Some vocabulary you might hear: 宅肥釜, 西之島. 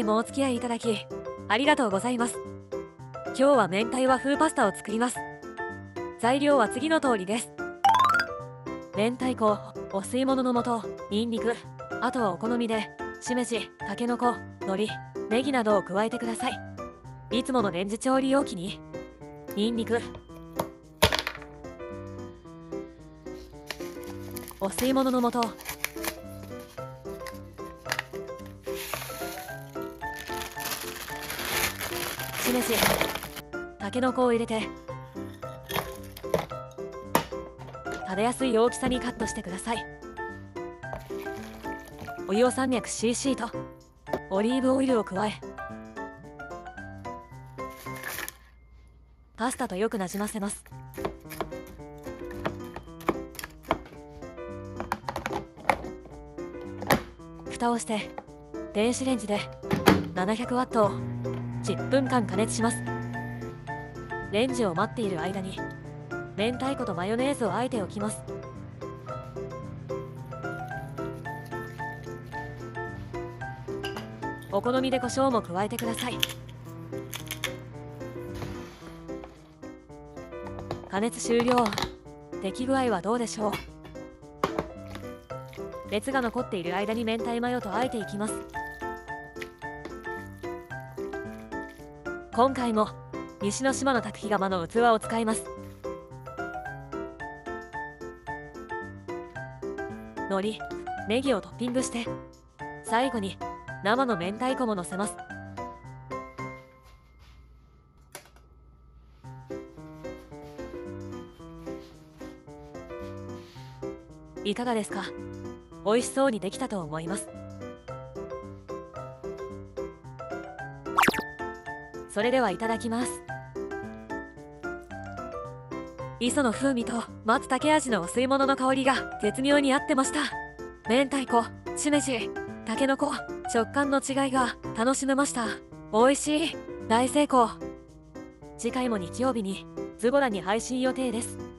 回もお付き合いいただきありがとうございます。今日は明太和風パスタを作ります。材料は次の通りです。明太子、お吸い物の素、ニンニク、あとはお好みでしめじ、たけのこ、海苔、ネギなどを加えてください。いつものレンジ調理容器にニンニク、お吸い物の素、しめじ、たけのこを入れて食べやすい大きさにカットしてください。お湯を 300cc とオリーブオイルを加え、パスタとよくなじませます。蓋をして電子レンジで 700W を10分間加熱します。レンジを待っている間に明太子とマヨネーズをあえておきます。お好みで胡椒も加えてください。加熱終了。出来具合はどうでしょう。熱が残っている間に明太マヨとあえていきます。今回も西之島の宅肥釜の器を使います。海苔、ネギをトッピングして、最後に生の明太子ものせます。いかがですか？美味しそうにできたと思います。それではいただきます。磯の風味と松茸味のお吸い物の香りが絶妙に合ってました。明太子、しめじ、たけのこ、食感の違いが楽しめました。美味しい。大成功。次回も日曜日にズボラに配信予定です。